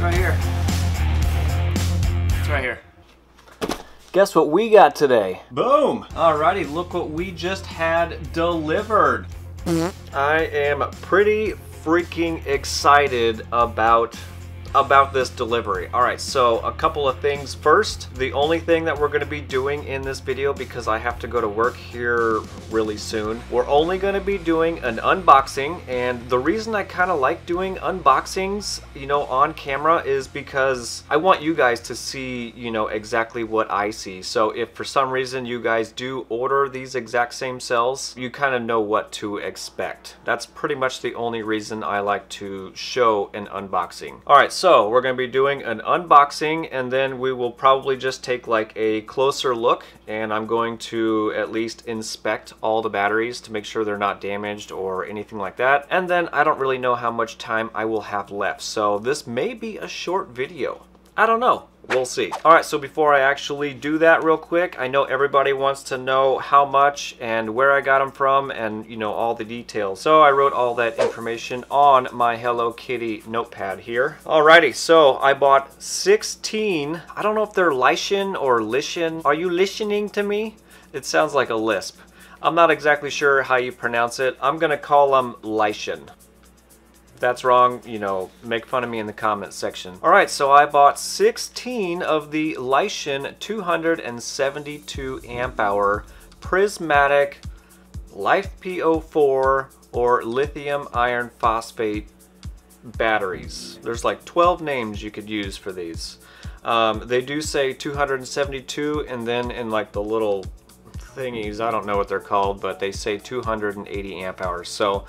It's right here. It's right here. Guess what we got today? Boom! Alrighty, look what we just had delivered. I am pretty freaking excited about this delivery. All right, so a couple of things. First, the only thing that we're gonna be doing in this video, because I have to go to work here really soon, we're only gonna be doing an unboxing. And the reason I kind of like doing unboxings, you know, on camera is because I want you guys to see, you know, exactly what I see. So if for some reason you guys do order these exact same cells, you kind of know what to expect. That's pretty much the only reason I like to show an unboxing. All right, so we're going to be doing an unboxing, and then we will probably just take like a closer look, and I'm going to at least inspect all the batteries to make sure they're not damaged or anything like that. And then I don't really know how much time I will have left, so this may be a short video. I don't know. We'll see. All right, so before I actually do that real quick, I know everybody wants to know how much and where I got them from and, you know, all the details. So I wrote all that information on my Hello Kitty notepad here. Alrighty, so I bought 16. I don't know if they're Lishen or Lishen. Are you listening to me? It sounds like a lisp. I'm not exactly sure how you pronounce it. I'm going to call them Lishen. That's wrong, you know, make fun of me in the comments section. All right, so I bought 16 of the Lishen 272 amp hour prismatic Life PO4 or lithium iron phosphate batteries. There's like 12 names you could use for these. They do say 272, and then in like the little thingies, I don't know what they're called, but they say 280 amp hours. So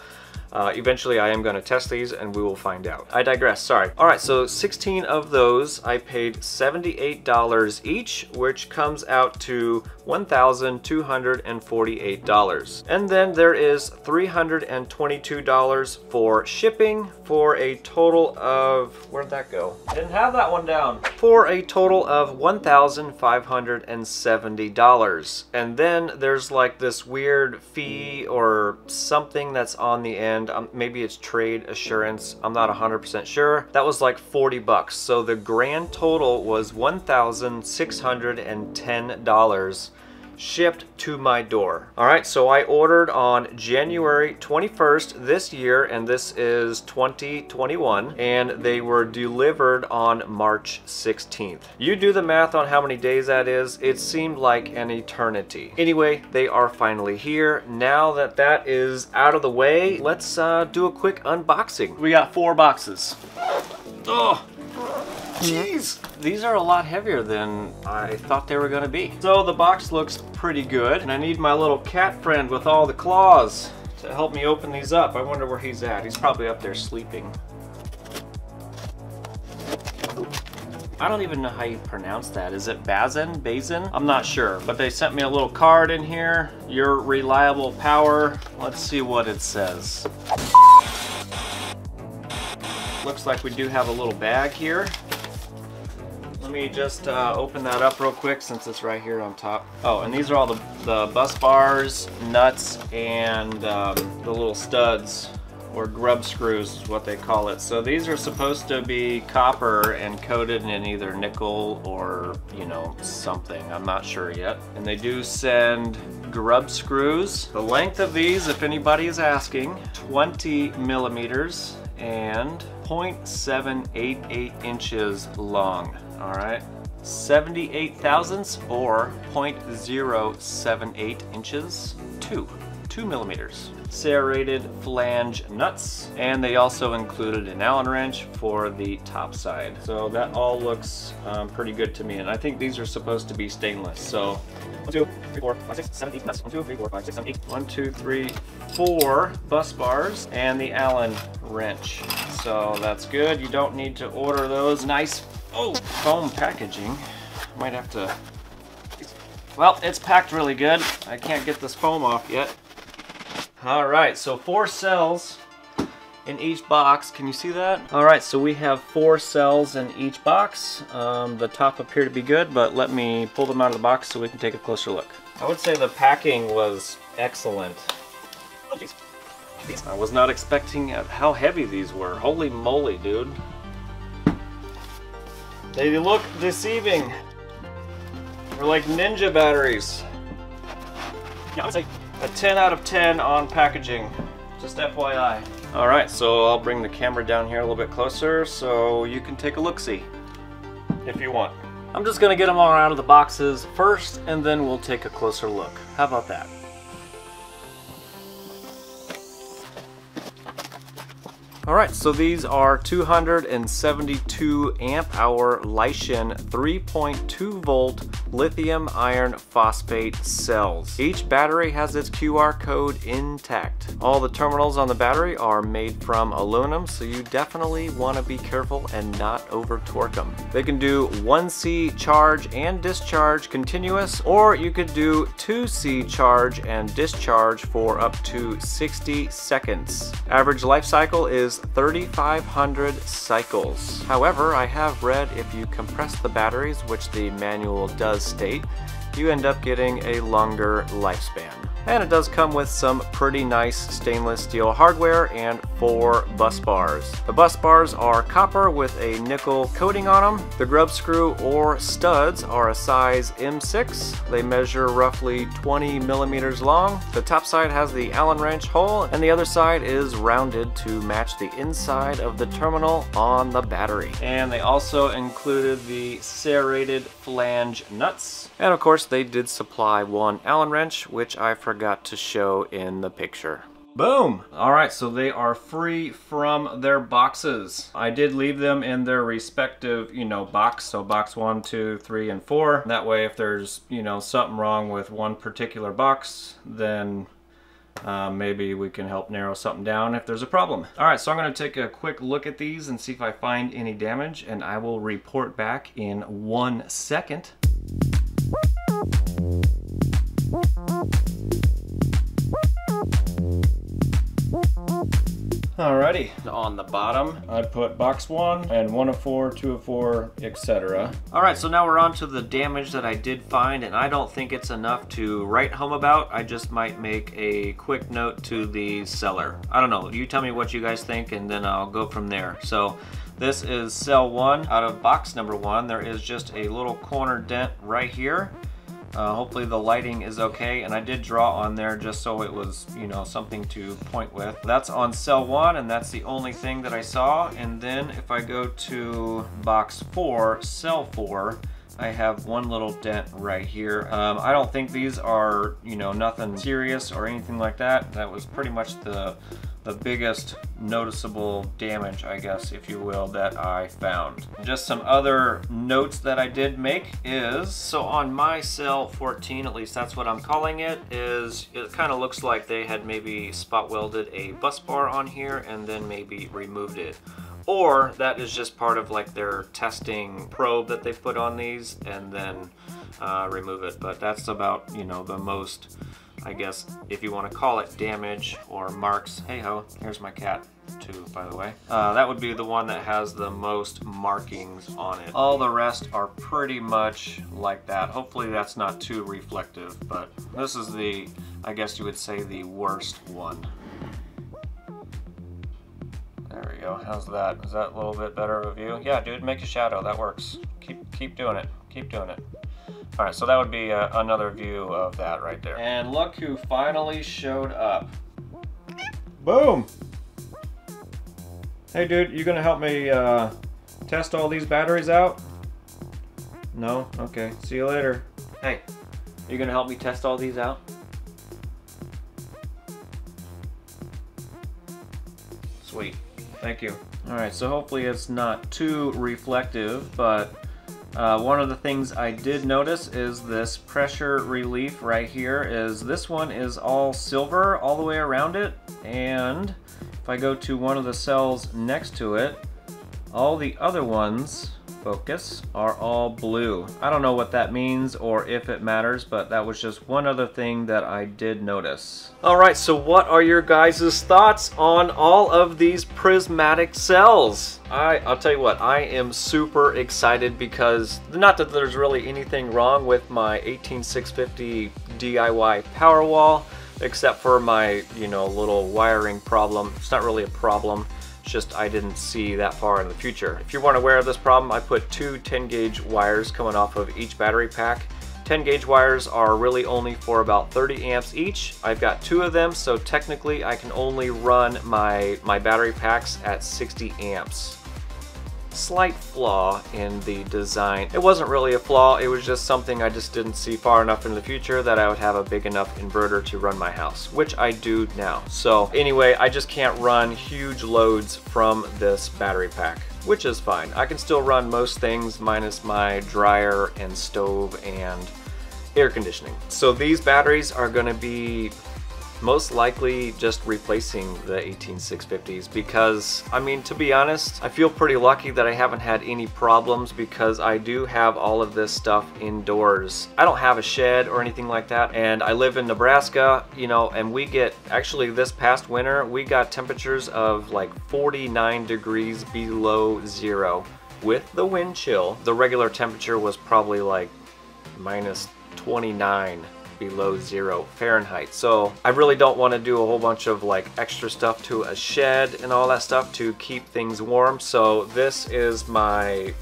eventually I am going to test these and we will find out. I digress, sorry. All right, so 16 of those, I paid $78 each, which comes out to $1,248. And then there is $322 for shipping for a total of, where'd that go? Didn't have that one down. For a total of $1,570. And then there's like this weird fee or something that's on the end. Maybe it's trade assurance. I'm not 100% sure. That was like 40 bucks. So the grand total was $1,610 shipped to my door. All right, so I ordered on January 21st this year, and this is 2021, and they were delivered on March 16th. You do the math on how many days that is. It seemed like an eternity. Anyway, they are finally here. Now that that is out of the way, let's do a quick unboxing. We got 4 boxes. Oh, jeez. These are a lot heavier than I thought they were going to be. So the box looks pretty good, and I need my little cat friend with all the claws to help me open these up. I wonder where he's at. He's probably up there sleeping. I don't even know how you pronounce that. Is it Bazin? Bazin? I'm not sure, but they sent me a little card in here. Your reliable power. Let's see what it says. Looks like we do have a little bag here. Let me just open that up real quick since it's right here on top. Oh, and these are all the bus bars, nuts, and the little studs, or grub screws is what they call it. So these are supposed to be copper and coated in either nickel or, you know, something. I'm not sure yet. And they do send grub screws. The length of these, if anybody is asking, 20 millimeters and 0.788 inches long. All right, 78 thousandths or 0.078 inches, 2 millimeters. Serrated flange nuts, and they also included an Allen wrench for the top side. So that all looks pretty good to me, and I think these are supposed to be stainless. So 1, 2, 3, 4, 5, 6, 7, 8 nuts. 1, 2, 3, 4, 5, 6, 7, 8. 1, 2, 3, 4 bus bars and the Allen wrench. So that's good. You don't need to order those. Nice. Oh, foam packaging. Might have to, well, it's packed really good. I can't get this foam off yet. All right, so 4 cells in each box. Can you see that? All right, so we have 4 cells in each box. The top appear to be good, but let me pull them out of the box so we can take a closer look. I would say the packing was excellent. Oh, geez. I was not expecting how heavy these were. Holy moly, dude. They look deceiving. They're like ninja batteries. Yeah, it's like a 10 out of 10 on packaging. Just FYI. Alright, so I'll bring the camera down here a little bit closer so you can take a look-see if you want. I'm just gonna get them all out of the boxes first and then we'll take a closer look. How about that? Alright, so these are 272 amp hour Lishen 3.2 volt lithium iron phosphate cells. Each battery has its QR code intact. All the terminals on the battery are made from aluminum, so you definitely want to be careful and not over torque them. They can do 1C charge and discharge continuous, or you could do 2C charge and discharge for up to 60 seconds. Average life cycle is 3,500 cycles. However, I have read if you compress the batteries, which the manual does state, you end up getting a longer lifespan. And it does come with some pretty nice stainless steel hardware and 4 bus bars. The bus bars are copper with a nickel coating on them. The grub screw or studs are a size M6. They measure roughly 20 millimeters long. The top side has the Allen wrench hole and the other side is rounded to match the inside of the terminal on the battery. And they also included the serrated flange nuts. And of course they did supply one Allen wrench, which I forgot to show in the picture. Boom! Alright, so they are free from their boxes. I did leave them in their respective, you know, box. So box 1, 2, 3, and 4. That way if there's, you know, something wrong with one particular box, then maybe we can help narrow something down if there's a problem. Alright, so I'm going to take a quick look at these and see if I find any damage, and I will report back in 1 second. Alrighty, on the bottom I put box 1 and 1 of 4, 2 of 4, etc. Alright, so now we're on to the damage that I did find, and I don't think it's enough to write home about. I just might make a quick note to the seller. I don't know, you tell me what you guys think and then I'll go from there. So this is cell 1 out of box number 1. There is just a little corner dent right here. Hopefully the lighting is okay, and I did draw on there just so it was, you know, something to point with. That's on cell 1, and that's the only thing that I saw. And then if I go to box 4, cell 4, I have one little dent right here. I don't think these are, you know, nothing serious or anything like that. That was pretty much the biggest noticeable damage, I guess, if you will, that I found. Just some other notes that I did make is, so on my cell 14, at least that's what I'm calling it, is it kind of looks like they had maybe spot welded a bus bar on here and then maybe removed it. Or that is just part of like their testing probe that they put on these and then remove it. But that's about, you know, the most, I guess, if you want to call it damage or marks. Hey ho, here's my cat too, by the way. That would be the one that has the most markings on it. All the rest are pretty much like that. Hopefully that's not too reflective, but this is the, I guess you would say, the worst one. There we go. How's that? Is that a little bit better of a view? Yeah, dude, make a shadow. That works. Keep doing it. Keep doing it. All right, so that would be another view of that right there. And look who finally showed up. Boom! Hey, dude, you gonna help me test all these batteries out? No? Okay, see you later. Hey, you gonna help me test all these out? Sweet, thank you. All right, so hopefully it's not too reflective, but one of the things I did notice is this pressure relief right here. Is this one is all silver all the way around it, and if I go to one of the cells next to it, all the other ones, focus, are all blue. I don't know what that means or if it matters, but that was just one other thing that I did notice. Alright, so what are your guys' thoughts on all of these prismatic cells? I'll tell you what, I am super excited because, not that there's really anything wrong with my 18650 DIY Powerwall, except for my, you know, little wiring problem. It's not really a problem. It's just I didn't see that far in the future. If you weren't aware of this problem, I put two 10-gauge wires coming off of each battery pack. 10-gauge wires are really only for about 30 amps each. I've got two of them, so technically I can only run my battery packs at 60 amps. Slight flaw in the design. It wasn't really a flaw, it was just something I just didn't see far enough in the future that I would have a big enough inverter to run my house, which I do now. So anyway, I just can't run huge loads from this battery pack, which is fine. I can still run most things minus my dryer and stove and air conditioning. So these batteries are gonna be most likely just replacing the 18650s because, I mean, to be honest, I feel pretty lucky that I haven't had any problems because I do have all of this stuff indoors. I don't have a shed or anything like that, and I live in Nebraska, you know, and we get, actually this past winter, we got temperatures of like 49 degrees below zero with the wind chill. The regular temperature was probably like minus 29. Below zero Fahrenheit. So I really don't want to do a whole bunch of like extra stuff to a shed and all that stuff to keep things warm. So this is my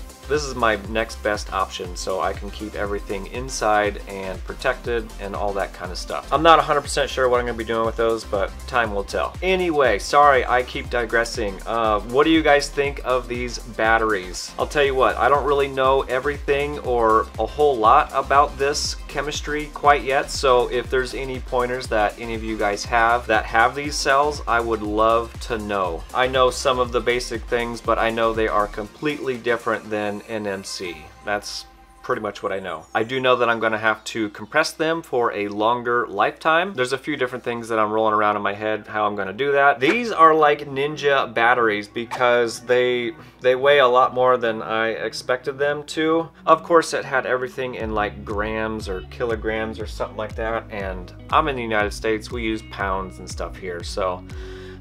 next best option, so I can keep everything inside and protected and all that kind of stuff. I'm not 100% sure what I'm gonna be doing with those, but time will tell. Anyway, sorry, I keep digressing. What do you guys think of these batteries? I'll tell you what, I don't really know everything or a whole lot about this chemistry quite yet, so if there's any pointers that any of you guys have that have these cells, I would love to know. I know some of the basic things, but I know they are completely different than NMC. That's pretty much what I know. I do know that I'm gonna have to compress them for a longer lifetime. There's a few different things that I'm rolling around in my head how I'm gonna do that. These are like ninja batteries because they weigh a lot more than I expected them to. Of course, it had everything in like grams or kilograms or something like that, and I'm in the United States, we use pounds and stuff here, so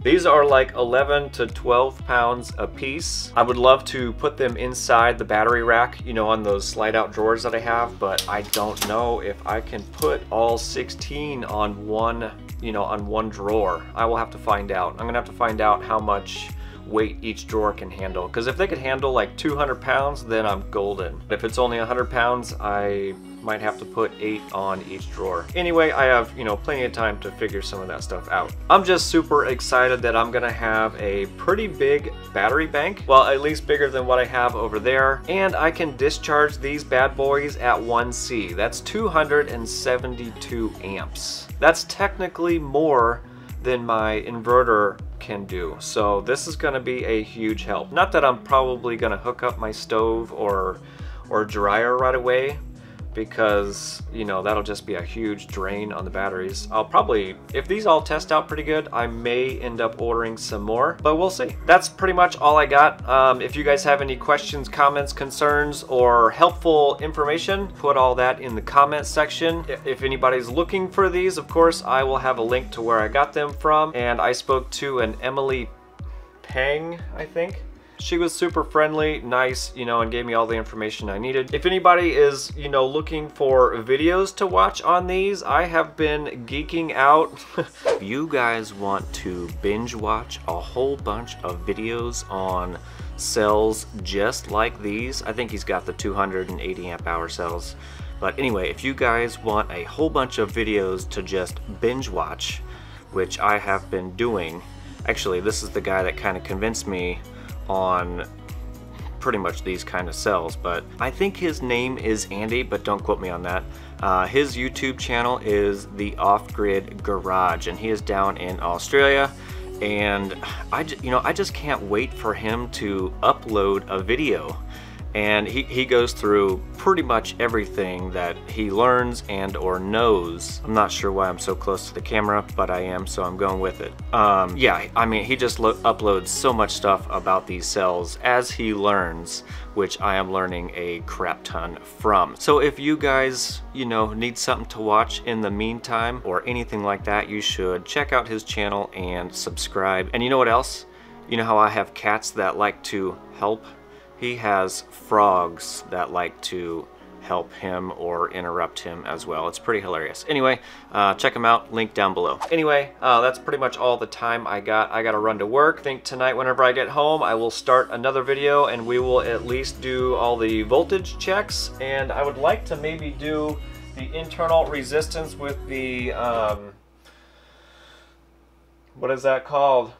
these are like 11 to 12 pounds a piece. I would love to put them inside the battery rack, you know, on those slide out drawers that I have, but I don't know if I can put all 16 on one, you know, on one drawer. I will have to find out. I'm gonna have to find out how much weight each drawer can handle. Because if they could handle like 200 pounds, then I'm golden. If it's only 100 pounds, I might have to put 8 on each drawer. Anyway, I have, you know, plenty of time to figure some of that stuff out. I'm just super excited that I'm gonna have a pretty big battery bank, well, at least bigger than what I have over there, and I can discharge these bad boys at 1C. That's 272 amps. That's technically more than my inverter can do. So this is gonna be a huge help. Not that I'm probably gonna hook up my stove or dryer right away, because, you know, that'll just be a huge drain on the batteries. I'll probably, if these all test out pretty good, I may end up ordering some more, but we'll see. That's pretty much all I got. If you guys have any questions, comments, concerns, or helpful information, put all that in the comment section. If anybody's looking for these, of course, I will have a link to where I got them from. And I spoke to an Emily Peng, I think. She was super friendly, nice, you know, and gave me all the information I needed. If anybody is, you know, looking for videos to watch on these, I have been geeking out. If you guys want to binge watch a whole bunch of videos on cells just like these, I think he's got the 280 amp hour cells. But anyway, if you guys want a whole bunch of videos to just binge watch, which I have been doing, actually, this is the guy that kind of convinced me on pretty much these kind of cells, but I think his name is Andy, but don't quote me on that. His YouTube channel is the Off-Grid Garage, and he is down in Australia. And I just can't wait for him to upload a video. And he goes through pretty much everything that he learns and or knows. I'm not sure why I'm so close to the camera, but I am, so I'm going with it. Yeah, I mean, he just uploads so much stuff about these cells as he learns, which I am learning a crap ton from. So if you guys, you know, need something to watch in the meantime or anything like that, you should check out his channel and subscribe. And you know what else? You know how I have cats that like to help? He has frogs that like to help him or interrupt him as well. It's pretty hilarious. Anyway, check him out, link down below. Anyway, that's pretty much all the time I got. I gotta run to work. I think tonight whenever I get home, I will start another video and we will at least do all the voltage checks, and I would like to maybe do the internal resistance with the, what is that called?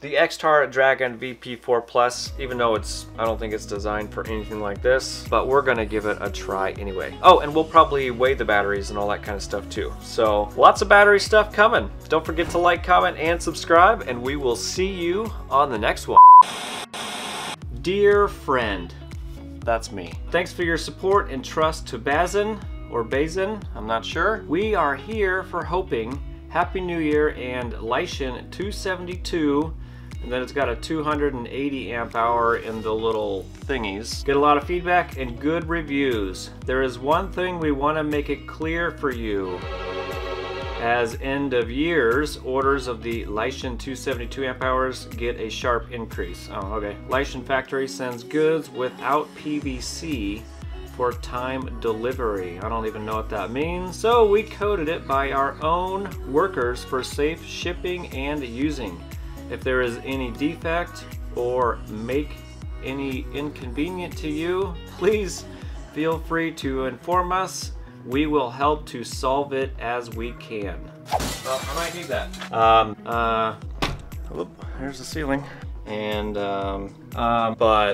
The Xtar Dragon VP4 Plus, even though it's, I don't think it's designed for anything like this, but we're gonna give it a try anyway. Oh, and we'll probably weigh the batteries and all that kind of stuff too. So lots of battery stuff coming. Don't forget to like, comment, and subscribe, and we will see you on the next one. Dear friend, that's me. Thanks for your support and trust to Bazin, or Bazin, I'm not sure. We are here for hoping. Happy New Year and Lishen 272. And then it's got a 280 amp hour in the little thingies. Get a lot of feedback and good reviews. There is one thing we want to make it clear for you. As end of years, orders of the Lishen 272 amp hours get a sharp increase. Oh, okay. Lishen factory sends goods without PVC for time delivery. I don't even know what that means. So we coded it by our own workers for safe shipping and using. If there is any defect or make any inconvenient to you, please feel free to inform us. We will help to solve it as we can. Well, I might need that. Here's the ceiling. And, but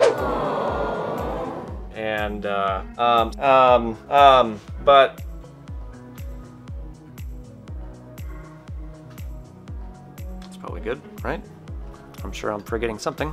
it's probably good, right? I'm sure I'm forgetting something.